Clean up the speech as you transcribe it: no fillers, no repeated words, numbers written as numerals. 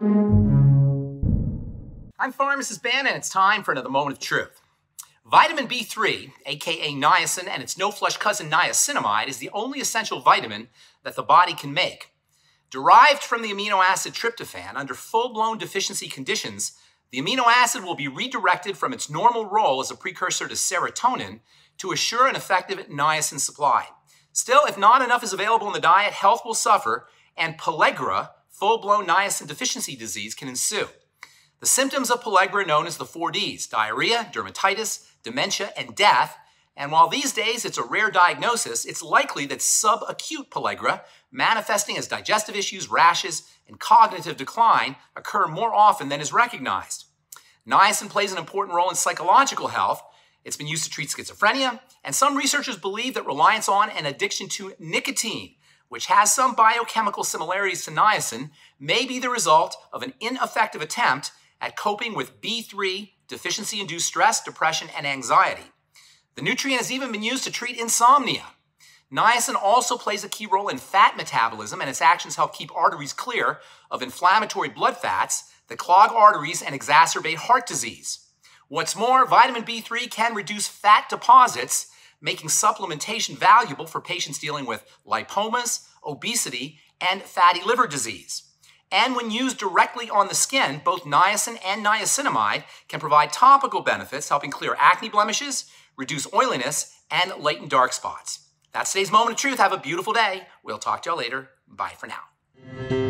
I'm Pharmacist Ben, and it's time for another moment of truth. Vitamin B3, aka niacin, and its no-flush cousin niacinamide is the only essential vitamin that the body can make. Derived from the amino acid tryptophan, under full-blown deficiency conditions, the amino acid will be redirected from its normal role as a precursor to serotonin to assure an effective niacin supply. Still, if not enough is available in the diet, health will suffer, and pellagra, full-blown niacin deficiency disease, can ensue. The symptoms of pellagra are known as the 4Ds: diarrhea, dermatitis, dementia, and death. And while these days it's a rare diagnosis, it's likely that subacute pellagra, manifesting as digestive issues, rashes, and cognitive decline, occur more often than is recognized. Niacin plays an important role in psychological health. It's been used to treat schizophrenia, and some researchers believe that reliance on and addiction to nicotine, which has some biochemical similarities to niacin, may be the result of an ineffective attempt at coping with B3 deficiency-induced stress, depression, and anxiety. The nutrient has even been used to treat insomnia. Niacin also plays a key role in fat metabolism, and its actions help keep arteries clear of inflammatory blood fats that clog arteries and exacerbate heart disease. What's more, vitamin B3 can reduce fat deposits, making supplementation valuable for patients dealing with lipomas, obesity, and fatty liver disease. And when used directly on the skin, both niacin and niacinamide can provide topical benefits, helping clear acne blemishes, reduce oiliness, and lighten dark spots. That's today's moment of truth. Have a beautiful day. We'll talk to you later. Bye for now.